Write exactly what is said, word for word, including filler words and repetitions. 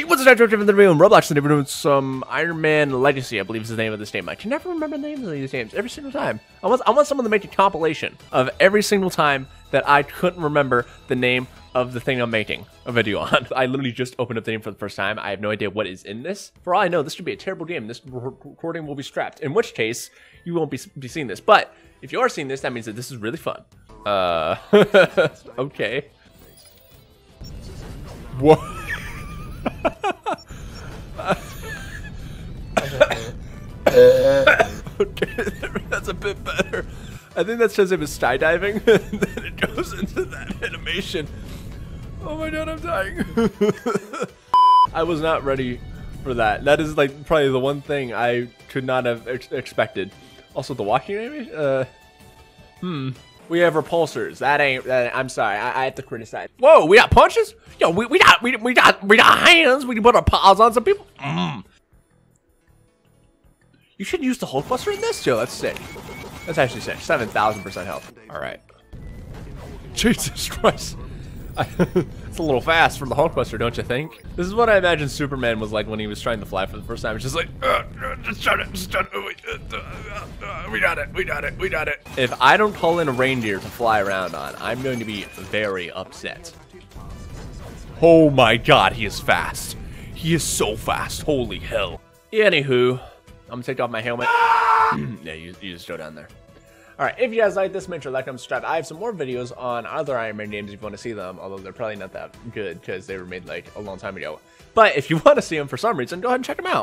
Hey, what's up, Drift? I'm in the room, Roblox, and we're doing some Iron Man Legacy, I believe is the name of this game. I can never remember the names of these games every single time. I want, I want someone to make a compilation of every single time that I couldn't remember the name of the thing I'm making a video on. I literally just opened up the game for the first time. I have no idea what is in this. For all I know, this could be a terrible game. This recording will be scrapped, in which case you won't be, be seeing this. But if you are seeing this, that means that this is really fun. Uh, okay. What? Okay, that's a bit better. I think that says it was skydiving, and then it goes into that animation. Oh my god, I'm dying. I was not ready for that. That is like probably the one thing I could not have ex expected. Also, the walking animation? Uh, hmm. We have repulsors. That ain't. That ain't I'm sorry. I, I have to criticize. Whoa, we got punches? Yo, we, we got we we got we got hands. We can put our paws on some people. Mm. You should use the Hulkbuster in this, Joe. That's sick. That's actually sick. Seven thousand percent health. All right. Jesus Christ. It's a little fast for the Hulkbuster, don't you think? This is what I imagine Superman was like when he was trying to fly for the first time. It's just like, uh, uh, just shut it, just shut it. Uh, uh, uh, we got it, we got it, we got it. If I don't call in a reindeer to fly around on, I'm going to be very upset. Oh my god, he is fast. He is so fast, holy hell. Anywho, I'm gonna take off my helmet. Yeah, you, you just go down there. Alright, if you guys like this, make sure to like and subscribe. I have some more videos on other Iron Man games if you want to see them, although they're probably not that good because they were made like a long time ago. But if you want to see them for some reason, go ahead and check them out.